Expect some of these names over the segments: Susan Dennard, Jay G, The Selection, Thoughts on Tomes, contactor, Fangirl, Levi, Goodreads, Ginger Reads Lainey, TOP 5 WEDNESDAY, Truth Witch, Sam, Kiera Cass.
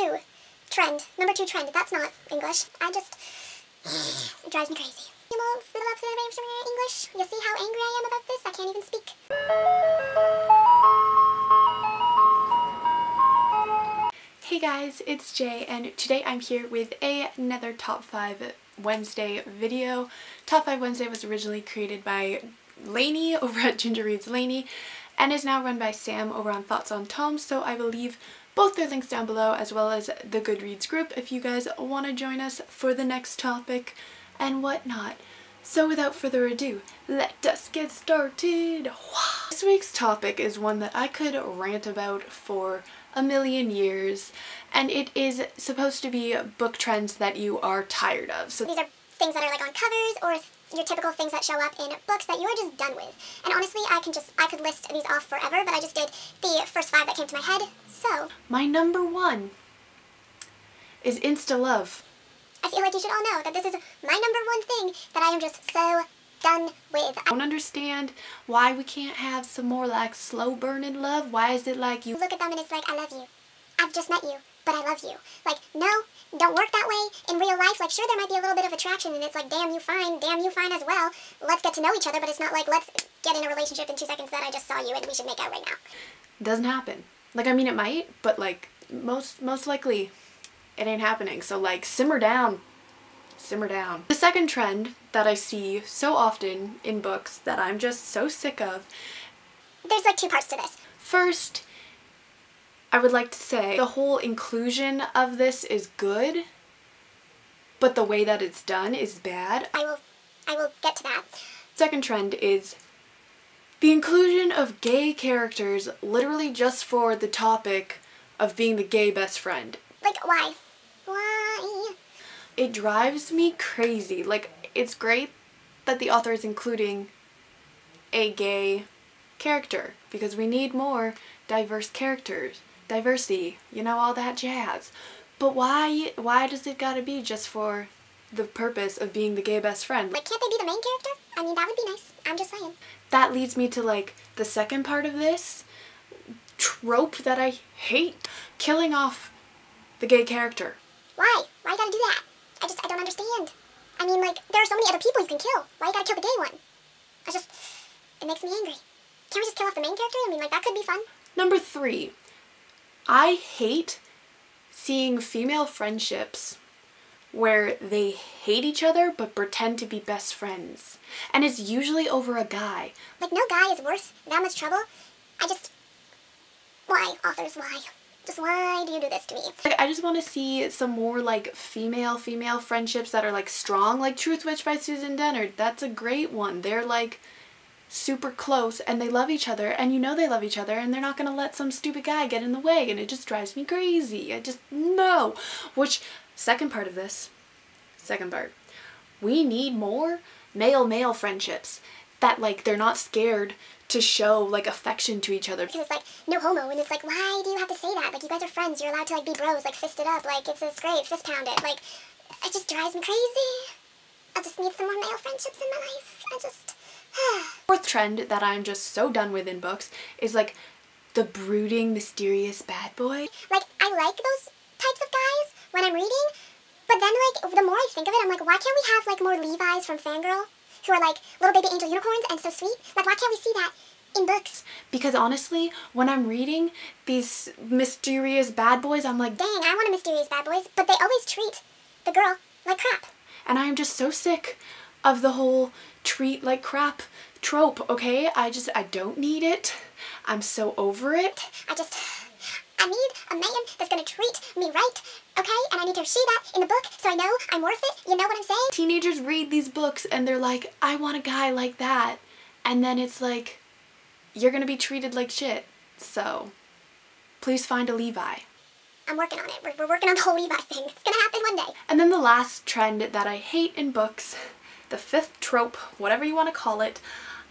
2 trend. Number 2 trend. That's not English. I just... it drives me crazy. You won't for the love of English. You'll see how angry I am about this. I can't even speak. Hey guys, it's Jay, and today I'm here with another Top 5 Wednesday video. Top 5 Wednesday was originally created by Lainey over at Ginger Reads Lainey and is now run by Sam over on Thoughts on Tomes, so I will leave both their links down below as well as the Goodreads group if you guys want to join us for the next topic and whatnot. So without further ado, let us get started! This week's topic is one that I could rant about for a million years, and it is supposed to be book trends that you are tired of. So these are things that are like on covers or your typical things that show up in books that you're just done with. And honestly, I could list these off forever, but I just did the first 5 that came to my head, so. My number 1 is Insta-love. I feel like you should all know that this is my number 1 thing that I am just so done with. I don't understand why we can't have some more like slow burning love. Why is it like you look at them and it's like, I love you. I've just met you, but I love you. Like, no, don't work that way. In real life, like sure there might be a little bit of attraction and it's like, damn you fine as well. Let's get to know each other, but it's not like, let's get in a relationship in 2 seconds that I just saw you and we should make out right now. Doesn't happen. Like, I mean it might, but like most likely it ain't happening. So like, simmer down. Simmer down. The second trend that I see so often in books that I'm just so sick of. There's like 2 parts to this. First, I would like to say the whole inclusion of this is good, but the way that it's done is bad. I will get to that. Second trend is the inclusion of gay characters literally just for the topic of being the gay best friend. Like, why? Why? It drives me crazy. Like, it's great that the author is including a gay character because we need more diverse characters, diversity, you know, all that jazz. But why does it gotta be just for the purpose of being the gay best friend? Like, can't they be the main character? I mean, that would be nice. I'm just saying. That leads me to, like, the second part of this trope that I hate. Killing off the gay character. Why? Why you gotta do that? I don't understand. I mean, like, there are so many other people you can kill. Why you gotta kill the gay one? It makes me angry. Can't we just kill off the main character? I mean, like, that could be fun. Number 3. I hate seeing female friendships where they hate each other but pretend to be best friends. And it's usually over a guy. Like, no guy is worth that much trouble. Why, authors, why? Just why do you do this to me? Like, I just want to see some more like female friendships that are like strong, like Truth Witch by Susan Dennard. That's a great one. They're like super close and they love each other and you know they love each other and they're not gonna let some stupid guy get in the way, and it just drives me crazy. I just, no. Which, second part of this, we need more male-male friendships that like they're not scared to show like affection to each other. Because it's like, no homo, and it's like, why do you have to say that? Like, you guys are friends, you're allowed to like be bros, like fist it up, like it's great, fist pound it. Like, it just drives me crazy. I just need some more male friendships in my life. Fourth trend that I'm just so done with in books is like the brooding, mysterious bad boy. Like, I like those types of guys when I'm reading, but then like, the more I think of it, I'm like, why can't we have like more Levi's from Fangirl? Who are like little baby angel unicorns and so sweet. Like, why can't we see that in books? Because honestly, when I'm reading these mysterious bad boys, I'm like, dang, I want a mysterious bad boys, but they always treat the girl like crap. And I am just so sick of the whole treat like crap trope, okay? I don't need it. I'm so over it. I need a man that's gonna treat me right, okay? And I need to see that in the book so I know I'm worth it. You know what I'm saying? Teenagers read these books and they're like, I want a guy like that. And then it's like, you're gonna be treated like shit. So, please find a Levi. I'm working on it. We're working on the whole Levi thing. It's gonna happen one day. And then the last trend that I hate in books, the 5th trope, whatever you wanna call it,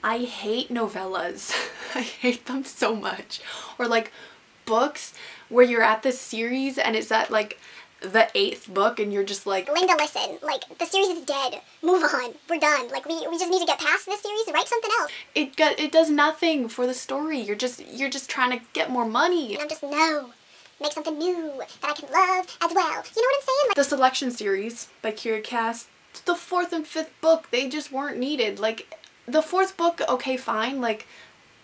I hate novellas. I hate them so much. Or like, books where you're at this series and it's at like the 8th book and you're just like, Linda, listen, like the series is dead, move on, we're done, like we just need to get past this series and write something else. It does nothing for the story. You're just trying to get more money. And I'm just, no, make something new that I can love as well. You know what I'm saying? Like The Selection series by Kiera Cass, the fourth and fifth book, they just weren't needed. Like, the fourth book, okay, fine, like,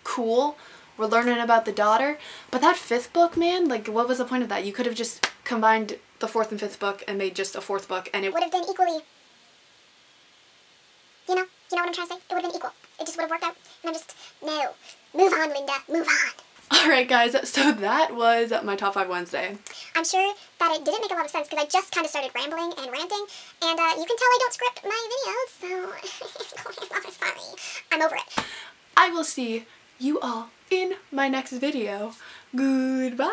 cool, we're learning about the daughter, but that fifth book, man, like, what was the point of that? You could have just combined the fourth and fifth book and made just a fourth book, and it would have been equally, you know what I'm trying to say? It would have been equal. It just would have worked out, and I'm just, no. Move on, Linda, move on. Alright guys, so that was my Top 5 Wednesday. I'm sure that it didn't make a lot of sense because I just kind of started rambling and ranting, and you can tell I don't script my videos, so I'm sorry. I'm over it. I will see you all in my next video. Goodbye!